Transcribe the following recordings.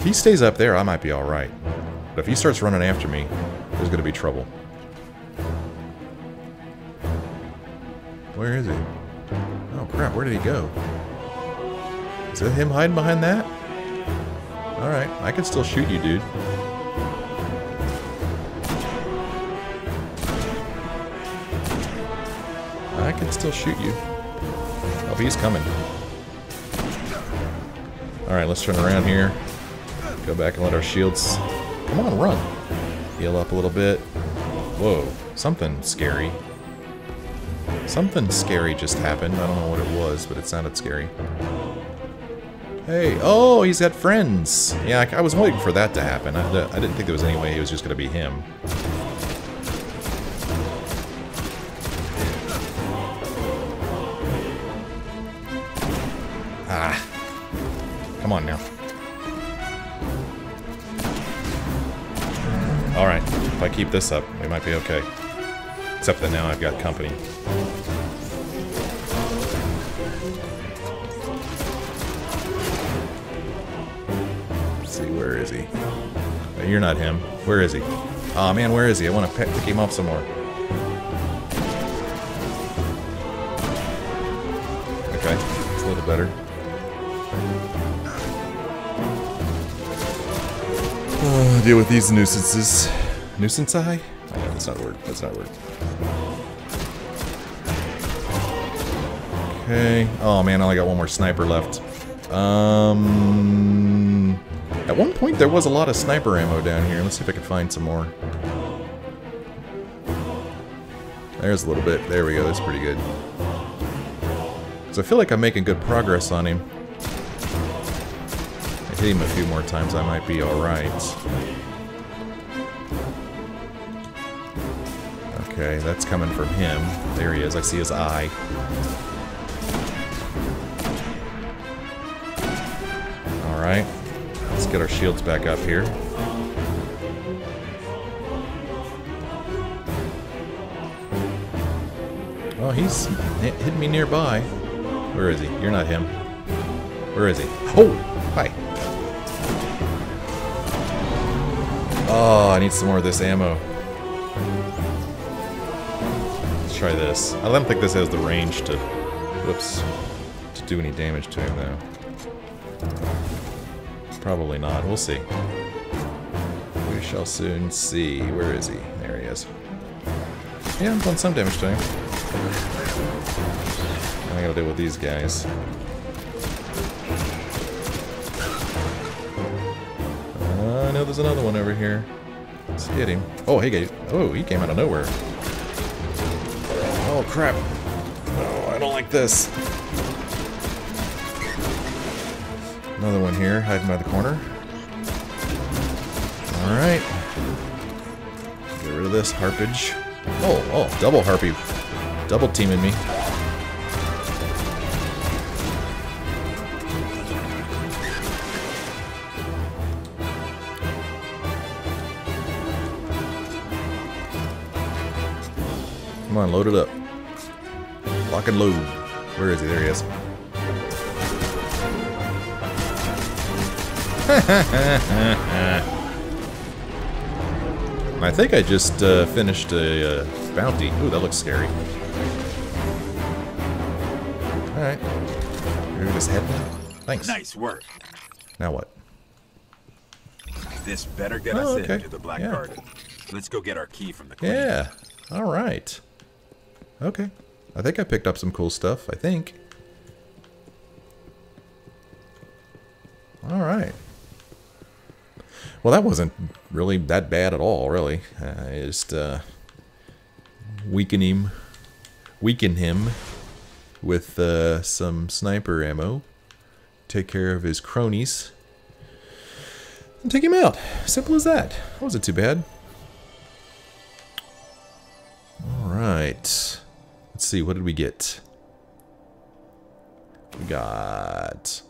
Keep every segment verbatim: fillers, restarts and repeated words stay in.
If he stays up there, I might be alright. But if he starts running after me, there's going to be trouble. Where is he? Oh crap, where did he go? Is that him hiding behind that? Alright, I can still shoot you, dude. I can still shoot you. Oh, he's coming. Alright, let's turn around here. Go back and let our shields... Come on, run! Heal up a little bit. Whoa, something scary. Something scary just happened. I don't know what it was, but it sounded scary. Hey, oh, he's got friends! Yeah, I, I was waiting for that to happen. I, I didn't think there was any way it was just going to be him. Ah. Come on now. Alright, if I keep this up, we might be okay. Except that now I've got company. Let's see, where is he? No, you're not him. Where is he? Aw, oh, man, where is he? I want to pick him up some more. Okay, it's a little better. Oh, deal with these nuisances. Nuisance eye? Oh, no, that's not a word. That's not a word. Okay. Oh man, I only got one more sniper left. Um. At one point, there was a lot of sniper ammo down here. Let's see if I can find some more. There's a little bit. There we go. That's pretty good. So I feel like I'm making good progress on him. Hit him a few more times, I might be alright. Okay, that's coming from him. There he is, I see his eye. Alright, let's get our shields back up here. Oh, he's hitting me nearby. Where is he? You're not him. Where is he? Oh! Hi! Oh, I need some more of this ammo. Let's try this. I don't think this has the range to, whoops, to do any damage to him though. Probably not. We'll see. We shall soon see. Where is he? There he is. Yeah, I'm doing some damage to him. I gotta deal with these guys. I know there's another one over here. Let's hit him. Oh, hey, oh, he came out of nowhere. Oh, crap. Oh, I don't like this. Another one here, hiding by the corner. Alright. Get rid of this harpage. Oh, oh, double harpy. Double teaming me. Come on, load it up. Lock and load. Where is he? There he is. I think I just uh, finished a uh, bounty. Ooh, that looks scary. Alright. Remove his head. Thanks. Nice work. Now what? This better get oh, us okay. into the Black yeah. Garden. Let's go get our key from the queen. Yeah. Alright. Okay. I think I picked up some cool stuff, I think. Alright. Well, that wasn't really that bad at all, really. Uh, I just uh, weaken him, weaken him with uh, some sniper ammo, take care of his cronies, and take him out. Simple as that. That wasn't too bad. Alright, let's see, what did we get? We got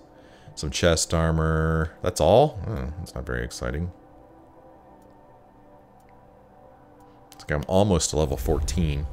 some chest armor. That's all? Oh, that's not very exciting. It's like I'm almost to level fourteen.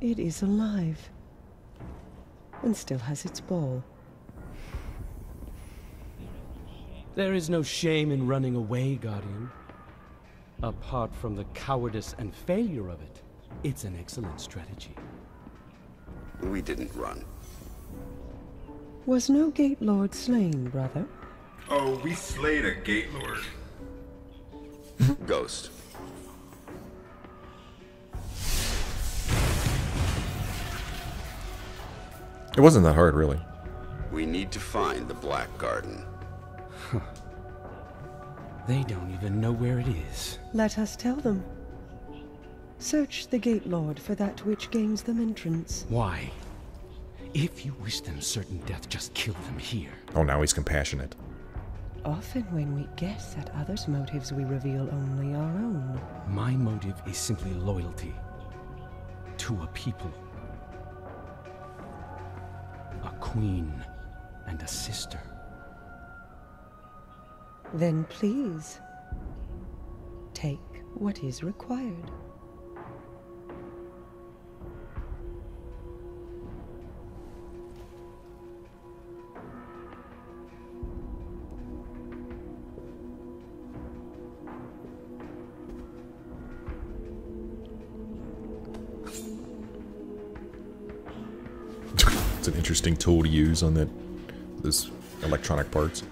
It is alive. And still has its ball. There is no shame in running away, Guardian. Apart from the cowardice and failure of it, it's an excellent strategy. We didn't run. Was no Gate Lord slain, brother? Oh, we slayed a Gate Lord. Ghost. It wasn't that hard, really. We need to find the Black Garden. Huh. They don't even know where it is. Let us tell them. Search the Gate Lord for that which gains them entrance. Why? If you wish them certain death, just kill them here. Oh, now he's compassionate. Often when we guess at others' motives, we reveal only our own. My motive is simply loyalty. To a people. A queen and a sister. Then please, take what is required. It's an interesting tool to use on that, this electronic parts.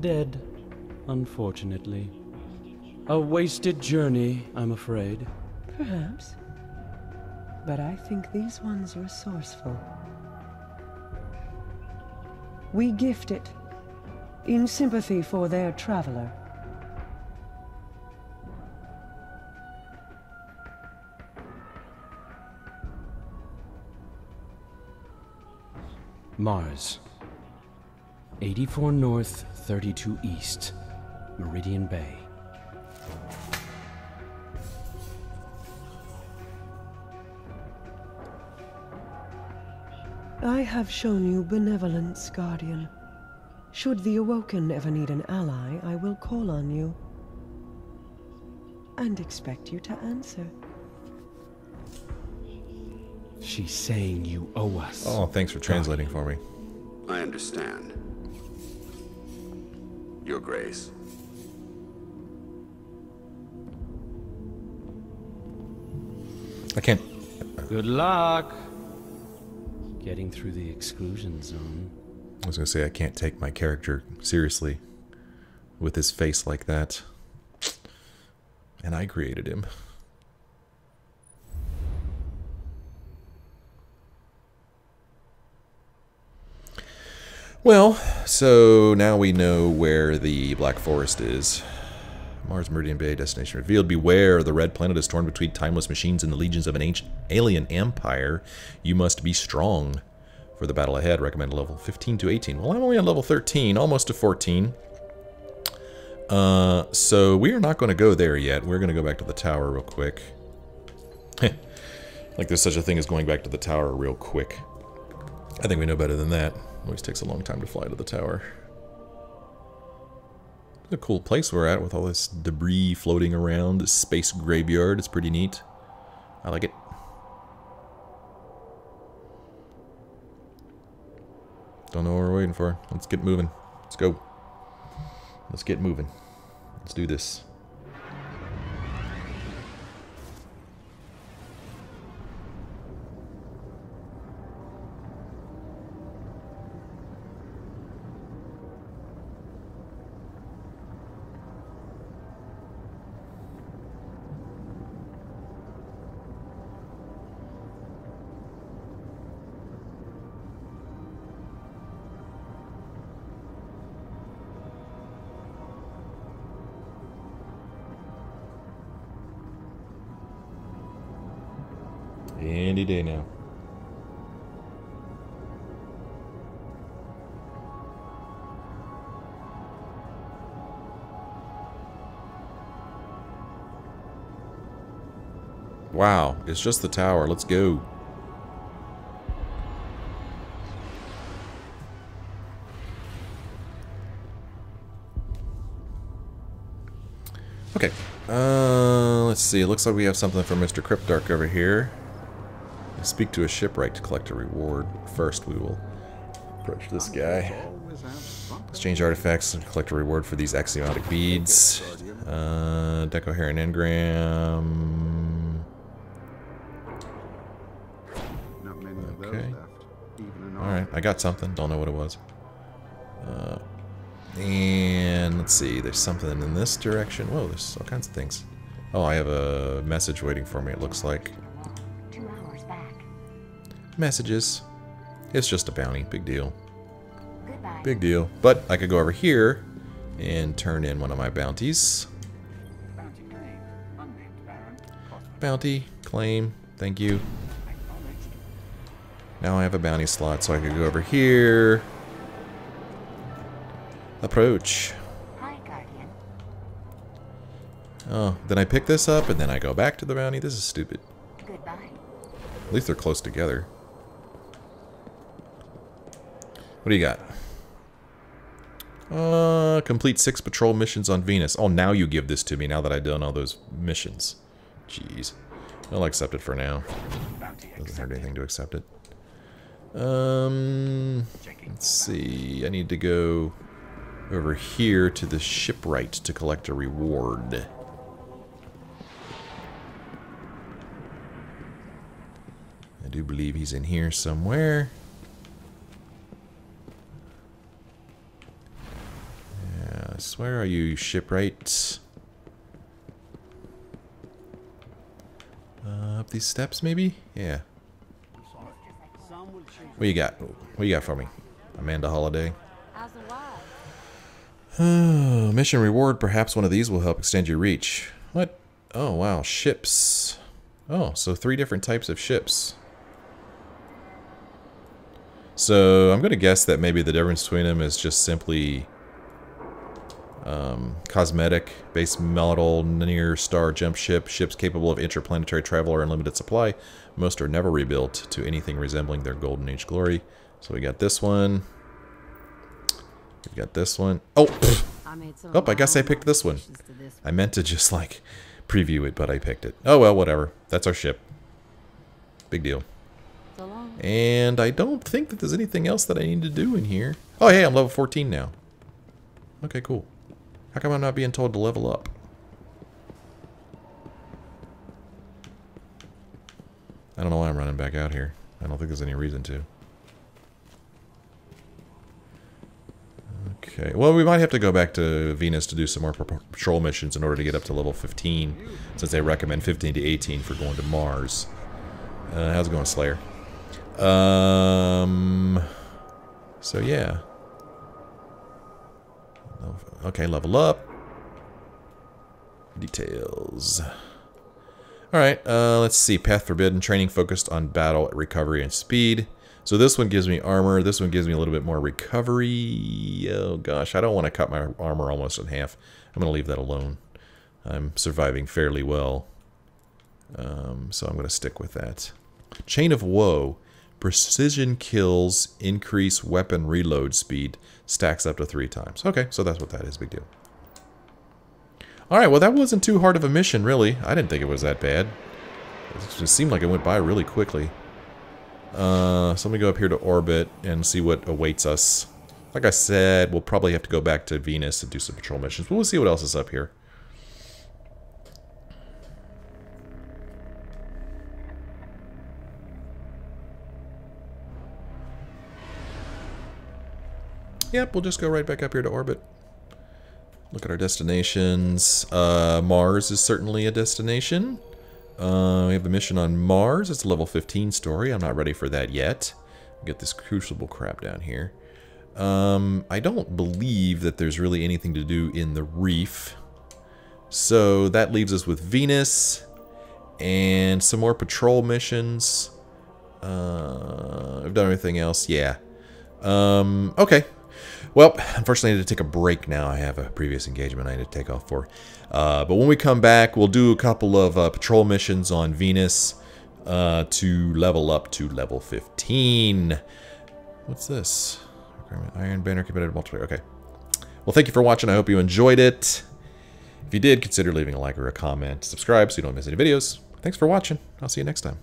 Dead, unfortunately. A wasted journey, I'm afraid. Perhaps. But I think these ones resourceful. We gift it in sympathy for their traveler. Mars. eighty-four North, thirty-two East, Meridian Bay. I have shown you benevolence, Guardian. Should the Awoken ever need an ally, I will call on you. And expect you to answer. She's saying you owe us. Oh, thanks for translating for me. I understand. Your Grace. I can't. Good luck getting through the exclusion zone. I was gonna say I can't take my character seriously with his face like that. And I created him. Well, so now we know where the Black Forest is. Mars Meridian Bay, destination revealed. Beware, the red planet is torn between timeless machines and the legions of an ancient alien empire. You must be strong for the battle ahead. Recommend level fifteen to eighteen. Well, I'm only on level thirteen, almost to fourteen. Uh, so we are not going to go there yet. We're going to go back to the tower real quick. Like there's such a thing as going back to the tower real quick. I think we know better than that. Always takes a long time to fly to the tower. It's a cool place we're at with all this debris floating around. This space graveyard is pretty neat. I like it. Don't know what we're waiting for. Let's get moving. Let's go. Let's get moving. Let's do this. Any day now. Wow, it's just the tower. Let's go. Okay. Uh, let's see. It looks like we have something for Mister Cryptarch over here. Speak to a shipwright to collect a reward. First, we will approach this guy. Exchange artifacts and collect a reward for these axiomatic beads. Uh, Decoheron Engram. Okay. Alright, I got something. Don't know what it was. Uh, and let's see. There's something in this direction. Whoa, there's all kinds of things. Oh, I have a message waiting for me, it looks like. Messages. It's just a bounty. Big deal. Goodbye. Big deal. But I could go over here and turn in one of my bounties. Bounty claim. Unnamed Baron. Bounty claim. Thank you. Now I have a bounty slot, so I could go over here. Approach. Hi, Guardian. Oh, then I pick this up and then I go back to the bounty. This is stupid. Goodbye. At least they're close together. What do you got? Uh, complete six patrol missions on Venus. Oh, now you give this to me, now that I've done all those missions. Jeez. I'll accept it for now. Doesn't hurt anything to accept it. Um, let's see. I need to go over here to the shipwright to collect a reward. I do believe he's in here somewhere. I swear, are you shipwright? Uh, up these steps, maybe? Yeah. What you got? What you got for me? Amanda Holiday. Oh, mission reward. Perhaps one of these will help extend your reach. What? Oh, wow. Ships. Oh, so three different types of ships. So, I'm going to guess that maybe the difference between them is just simply... Um, cosmetic, base metal, near star jump ship, ships capable of interplanetary travel are in limited supply. Most are never rebuilt to anything resembling their golden age glory. So we got this one. We got this one. Oh! Oh, I guess I picked this one. I meant to just, like, preview it, but I picked it. Oh, well, whatever. That's our ship. Big deal. And I don't think that there's anything else that I need to do in here. Oh, hey, I'm level fourteen now. Okay, cool. How come I'm not being told to level up? I don't know why I'm running back out here. I don't think there's any reason to. Okay. Well, we might have to go back to Venus to do some more patrol missions in order to get up to level fifteen, since they recommend fifteen to eighteen for going to Mars. Uh, how's it going, Slayer? Um. So, yeah. Okay, level up. Details. Alright, uh, let's see. Path Forbidden. Training focused on battle, recovery, and speed. So this one gives me armor. This one gives me a little bit more recovery. Oh gosh, I don't want to cut my armor almost in half. I'm going to leave that alone. I'm surviving fairly well. Um, so I'm going to stick with that. Chain of Woe. Precision kills, increase weapon reload speed, stacks up to three times. Okay, so that's what that is. Big deal. Alright, well that wasn't too hard of a mission, really. I didn't think it was that bad. It just seemed like it went by really quickly. Uh, so let me go up here to orbit and see what awaits us. Like I said, we'll probably have to go back to Venus and do some patrol missions, but we'll see what else is up here. Yep, we'll just go right back up here to orbit. Look at our destinations. Uh, Mars is certainly a destination. Uh, we have a mission on Mars. It's a level fifteen story. I'm not ready for that yet. Get this crucible crap down here. Um, I don't believe that there's really anything to do in the reef. So that leaves us with Venus and some more patrol missions. Uh, I've done everything else. Yeah. Um, okay. Well, unfortunately, I need to take a break now. I have a previous engagement I need to take off for. Uh, but when we come back, we'll do a couple of uh, patrol missions on Venus uh, to level up to level fifteen. What's this? Iron Banner committed multiplayer. Okay. Well, thank you for watching. I hope you enjoyed it. If you did, consider leaving a like or a comment. Subscribe so you don't miss any videos. Thanks for watching. I'll see you next time.